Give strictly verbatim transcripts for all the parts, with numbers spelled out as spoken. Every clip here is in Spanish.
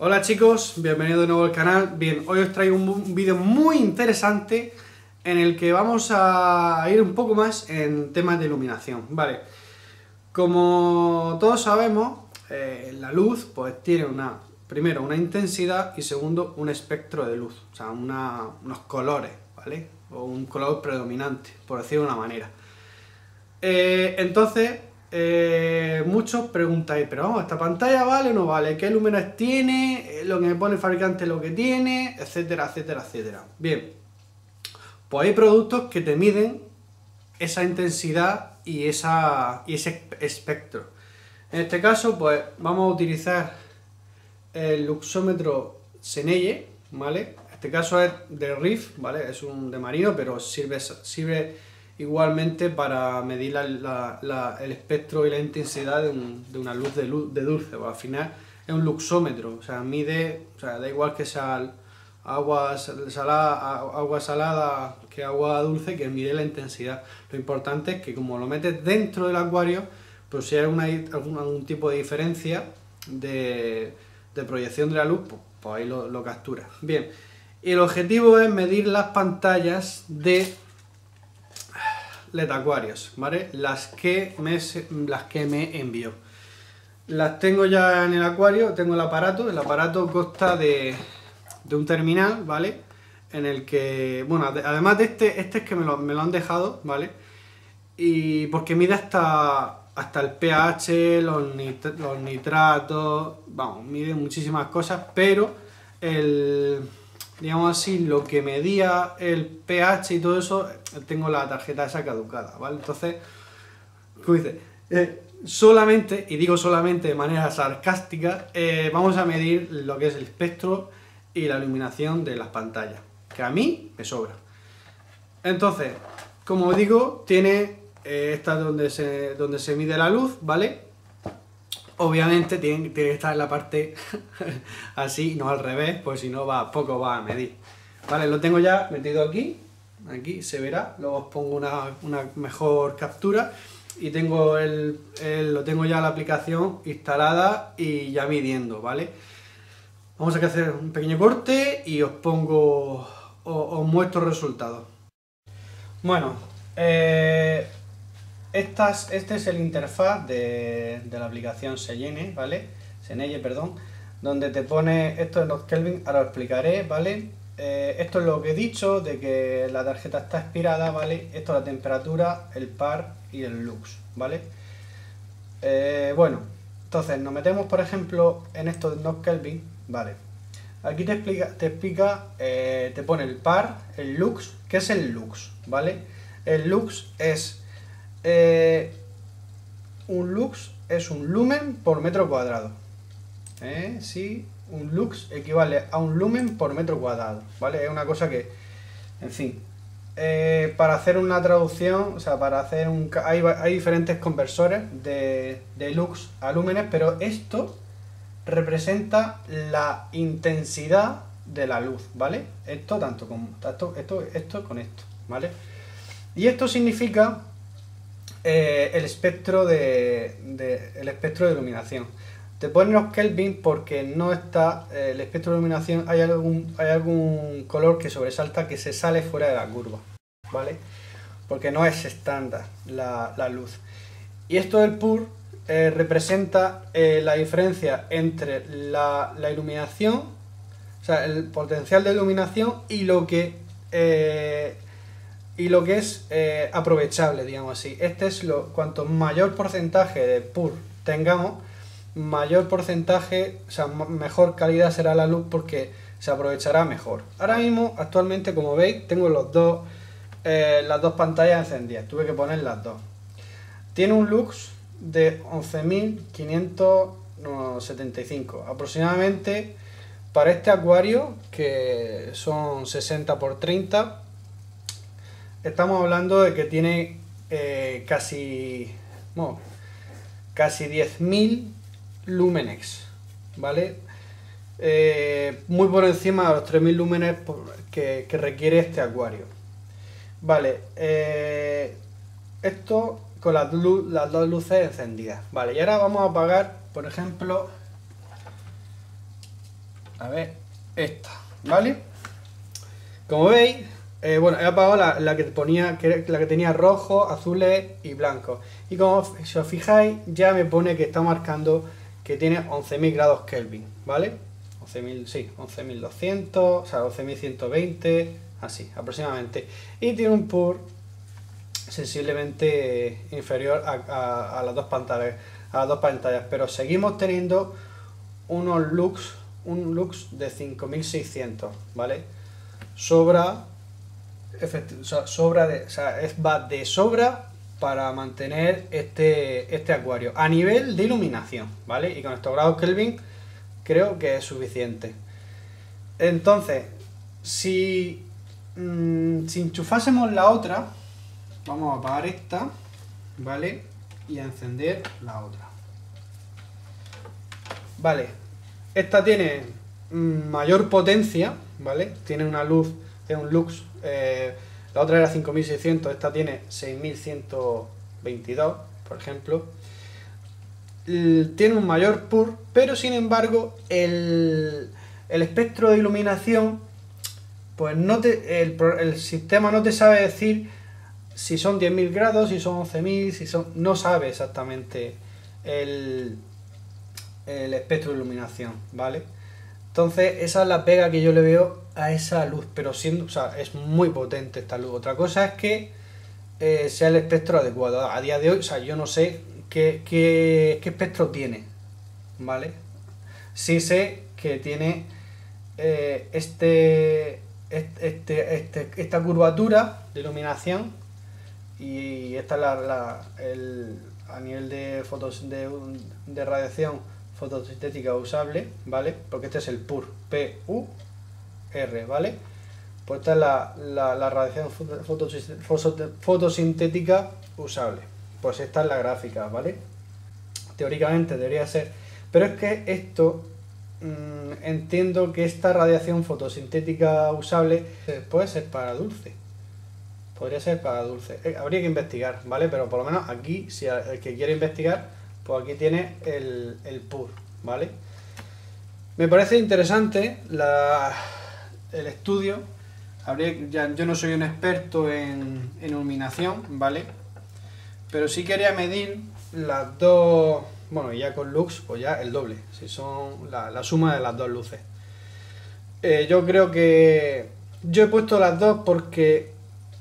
Hola chicos, bienvenidos de nuevo al canal. Bien, hoy os traigo un vídeo muy interesante en el que vamos a ir un poco más en temas de iluminación, ¿vale? Como todos sabemos, eh, la luz pues tiene una, primero una intensidad y segundo un espectro de luz, o sea, una, unos colores, ¿vale? O un color predominante, por decirlo de una manera. Eh, entonces... Eh, muchos preguntáis, pero vamos, ¿esta pantalla vale o no vale? ¿Qué lúmenes tiene? ¿Lo que me pone el fabricante es lo que tiene? Etcétera, etcétera, etcétera. Bien, pues hay productos que te miden esa intensidad y, esa, y ese espectro. En este caso, pues vamos a utilizar el luxómetro Seneye, ¿vale? Este caso es de Riff, ¿vale? Es un de marino, pero sirve... sirve igualmente para medir la, la, la, el espectro y la intensidad de, un, de una luz de, luz de dulce. Bueno, al final es un luxómetro, o sea, mide, o sea, da igual que sea agua salada, agua salada que agua dulce, que mide la intensidad. Lo importante es que como lo metes dentro del acuario, pues si hay una, algún, algún tipo de diferencia de, de proyección de la luz, pues, pues ahí lo, lo capturas. Bien, y el objetivo es medir las pantallas de Letacuarios, ¿vale? Las que, me, las que me envió. Las tengo ya en el acuario, tengo el aparato. El aparato consta de, de un terminal, ¿vale? En el que, bueno, además de este, este es que me lo, me lo han dejado, ¿vale? Y porque mide hasta, hasta el pH, los, nit, los nitratos, vamos, mide muchísimas cosas, pero el... digamos así, lo que medía el pH y todo eso, tengo la tarjeta esa caducada, ¿vale? Entonces, como dice, eh, solamente, y digo solamente de manera sarcástica, eh, vamos a medir lo que es el espectro y la iluminación de las pantallas, que a mí me sobra. Entonces, como digo, tiene eh, esta donde se, donde se mide la luz, ¿vale? Obviamente tiene, tiene que estar en la parte así, no al revés, pues si no va, poco va a medir. Vale, lo tengo ya metido aquí, aquí se verá, luego os pongo una, una mejor captura y tengo el, el, lo tengo ya la aplicación instalada y ya midiendo, ¿vale? Vamos a hacer un pequeño corte y os pongo, os, os muestro resultados. Bueno, eh... Estas, este es el interfaz de, de la aplicación Seneye, ¿vale? Seneye, perdón, donde te pone, esto es los Kelvin, ahora lo explicaré, ¿vale? Eh, esto es lo que he dicho, de que la tarjeta está expirada, ¿vale? Esto es la temperatura, el par y el lux, ¿vale? Eh, bueno, entonces nos metemos, por ejemplo, en estos dos Kelvin, ¿vale? Aquí te explica, te, explica eh, te pone el par, el lux, ¿qué es el lux? ¿Vale? El lux es... Eh, un lux es un lumen por metro cuadrado. ¿Eh? Sí, un lux equivale a un lumen por metro cuadrado, ¿vale? Es una cosa que, en fin, eh, para hacer una traducción, o sea, para hacer un... Hay, hay diferentes conversores de, de lux a lúmenes, pero esto representa la intensidad de la luz, ¿vale? Esto tanto con esto, esto, esto con esto, ¿vale? Y esto significa... Eh, el espectro de, de el espectro de iluminación. Te ponen los Kelvin porque no está eh, el espectro de iluminación, hay algún, hay algún color que sobresalta, que se sale fuera de la curva, ¿vale? Porque no es estándar la, la luz. Y esto del P U R eh, representa eh, la diferencia entre la, la iluminación, o sea, el potencial de iluminación y lo que eh, y lo que es eh, aprovechable, digamos así. Este es lo... Cuanto mayor porcentaje de P U R tengamos, mayor porcentaje, o sea, mejor calidad será la luz porque se aprovechará mejor. Ahora mismo, actualmente, como veis, tengo los dos, eh, las dos pantallas encendidas. Tuve que poner las dos. Tiene un lux de once mil quinientos setenta y cinco. Aproximadamente, para este acuario, que son sesenta por treinta, estamos hablando de que tiene eh, casi, bueno, casi diez mil lúmenes, ¿vale? Eh, muy por encima de los tres mil lúmenes por, que, que requiere este acuario. Vale, eh, esto con las, lu las dos luces encendidas. Vale, y ahora vamos a apagar, por ejemplo, a ver, esta, ¿vale? Como veis, eh, bueno, he apagado la, la que ponía, que la que tenía rojo, azules y blancos. Y como si os fijáis, ya me pone que está marcando que tiene once mil grados Kelvin, ¿vale? once mil, sí, once mil doscientos, o sea, once mil ciento veinte, así, aproximadamente. Y tiene un P U R sensiblemente inferior a, a, a las dos pantallas, a las dos pantallas, pero seguimos teniendo unos lux, un lux de cinco mil seiscientos, ¿vale? Sobra, o sea, sobra de, o sea, es, va de sobra para mantener este, este acuario a nivel de iluminación, ¿vale? Y con estos grados Kelvin creo que es suficiente. Entonces, si, mmm, si enchufásemos la otra, vamos a apagar esta, ¿vale? Y a encender la otra. Vale, esta tiene mayor potencia, ¿vale? Tiene una luz, tiene un lux, eh, la otra era cinco mil seiscientos, esta tiene seis mil ciento veintidós, por ejemplo. Tiene un mayor P U R, pero sin embargo el, el espectro de iluminación, pues no te, el, el sistema no te sabe decir si son diez mil grados, si son once mil, si son... No sabe exactamente el, el espectro de iluminación, ¿vale? Entonces, esa es la pega que yo le veo a esa luz, pero siendo... O sea, es muy potente esta luz. Otra cosa es que eh, sea el espectro adecuado. A día de hoy, o sea, yo no sé qué, qué, qué espectro tiene, ¿vale? Sí sé que tiene eh, este, este, este, esta curvatura de iluminación... Y esta es la, la, el, a nivel de, fotos, de, de radiación fotosintética usable, ¿vale? Porque este es el P U R, P U R, ¿vale? Pues esta es la, la, la radiación fotosintética usable. Pues esta es la gráfica, ¿vale? Teóricamente debería ser. Pero es que esto, mmm, entiendo que esta radiación fotosintética usable puede ser para dulce. Podría ser para dulce. Eh, habría que investigar, ¿vale? Pero por lo menos aquí, si el que quiere investigar, pues aquí tiene el, el P U R, ¿vale? Me parece interesante la, el estudio. Habría, ya, yo no soy un experto en, en iluminación, ¿vale? Pero sí quería medir las dos... Bueno, ya con lux, pues ya el doble. Si son la, la suma de las dos luces. Eh, yo creo que... Yo he puesto las dos porque...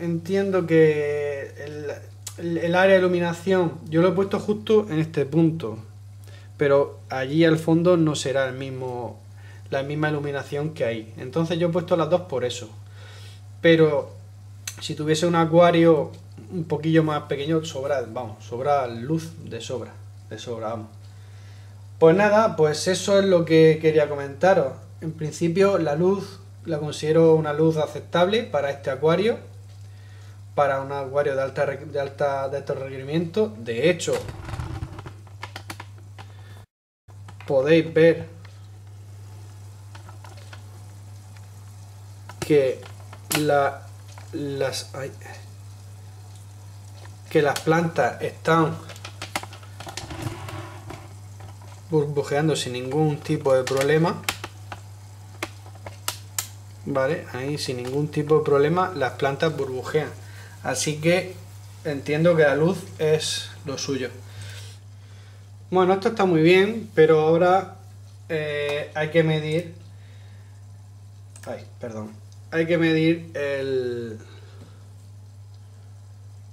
Entiendo que el, el área de iluminación yo lo he puesto justo en este punto, pero allí al fondo no será el mismo, la misma iluminación que hay. Entonces yo he puesto las dos por eso. Pero si tuviese un acuario un poquillo más pequeño, sobra, vamos, sobra luz de sobra, de sobra, vamos. Pues nada, pues eso es lo que quería comentaros. En principio la luz la considero una luz aceptable para este acuario. Para un acuario de alta de alta de estos requerimientos, de hecho podéis ver que la, las ay, que las plantas están burbujeando sin ningún tipo de problema, ¿vale? Ahí sin ningún tipo de problema las plantas burbujean. Así que entiendo que la luz es lo suyo. Bueno, esto está muy bien, pero ahora eh, hay que medir... Ay, perdón. Hay que medir el...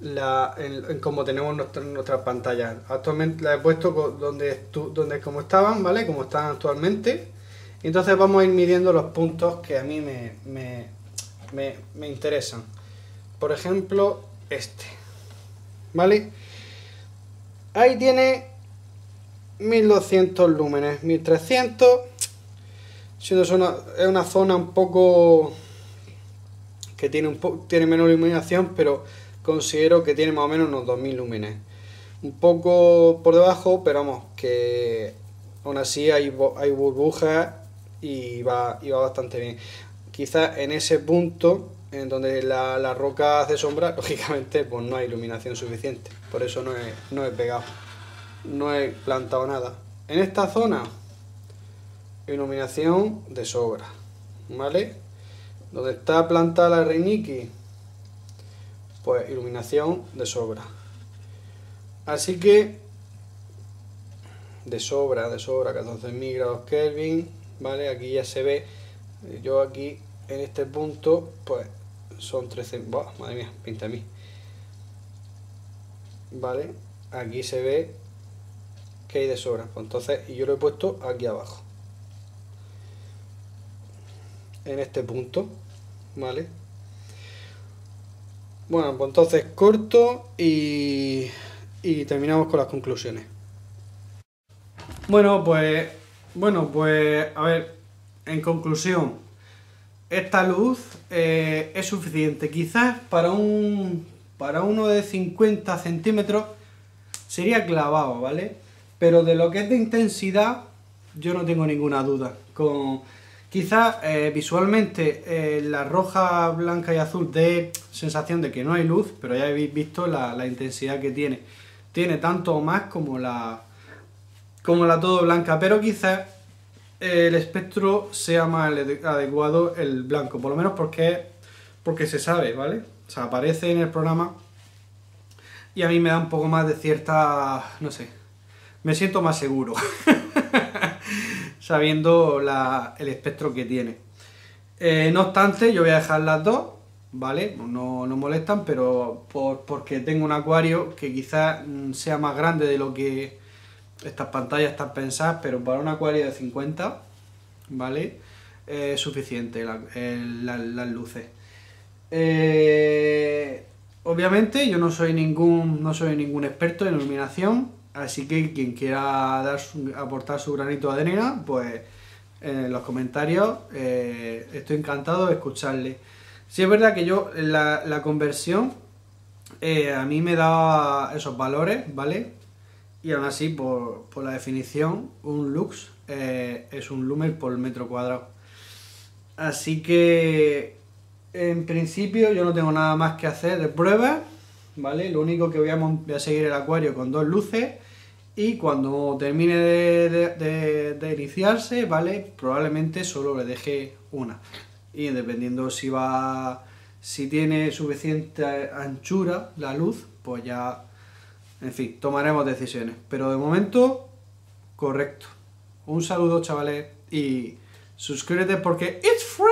La, el, el como tenemos nuestra, nuestras pantallas. Actualmente la he puesto donde, donde como estaban, ¿vale? Como están actualmente. Entonces vamos a ir midiendo los puntos que a mí me, me, me, me interesan. Por ejemplo, este, ¿vale? Ahí tiene mil doscientos lúmenes, mil trescientos, siendo es una zona un poco que tiene, un po tiene menos iluminación, pero considero que tiene más o menos unos dos mil lúmenes. Un poco por debajo, pero vamos, que aún así hay, hay burbujas y va, y va bastante bien. Quizás en ese punto... en donde la, la roca hace sombra, lógicamente pues no hay iluminación suficiente, por eso no he, no he pegado, no he plantado nada. En esta zona iluminación de sobra, ¿vale? Donde está plantada la Reiniki, pues iluminación de sobra. Así que, de sobra, de sobra, catorce mil grados Kelvin, ¿vale? Aquí ya se ve, yo aquí en este punto, pues son trece, ¡buah! Madre mía, veinte mil, ¿vale? Aquí se ve que hay de sobra, pues entonces yo lo he puesto aquí abajo, en este punto, ¿vale? Bueno, pues entonces corto y, y terminamos con las conclusiones. Bueno, pues, bueno, pues, a ver, en conclusión, esta luz eh, es suficiente. Quizás para un, para uno de cincuenta centímetros sería clavado, ¿vale? Pero de lo que es de intensidad, yo no tengo ninguna duda. Con, quizás eh, visualmente eh, la roja, blanca y azul dé sensación de que no hay luz, pero ya habéis visto la, la intensidad que tiene. Tiene tanto o más como la... como la todo blanca, pero quizás el espectro sea más adecuado el blanco, por lo menos porque, porque se sabe, ¿vale? O sea, aparece en el programa y a mí me da un poco más de cierta, no sé, me siento más seguro sabiendo la, el espectro que tiene. Eh, no obstante, yo voy a dejar las dos, ¿vale? No, no molestan, pero por, porque tengo un acuario que quizás sea más grande de lo que... estas pantallas están pensadas, pero para un acuario de cincuenta, ¿vale? Es eh, suficiente la, el, la, las luces. Eh, obviamente yo no soy ningún no soy ningún experto en iluminación, así que quien quiera dar su, aportar su granito de arena, pues en los comentarios eh, estoy encantado de escucharle. Sí, es verdad que yo la, la conversión eh, a mí me da esos valores, ¿vale? Y aún así, por, por la definición, un lux eh, es un lumen por metro cuadrado. Así que, en principio, yo no tengo nada más que hacer de pruebas, ¿vale? Lo único que voy a, voy a seguir el acuario con dos luces y cuando termine de, de, de, de iniciarse, ¿vale? Probablemente solo le deje una. Y dependiendo si va, si tiene suficiente anchura la luz, pues ya... en fin, tomaremos decisiones, pero de momento, correcto. Un saludo, chavales, y suscríbete porque it's free.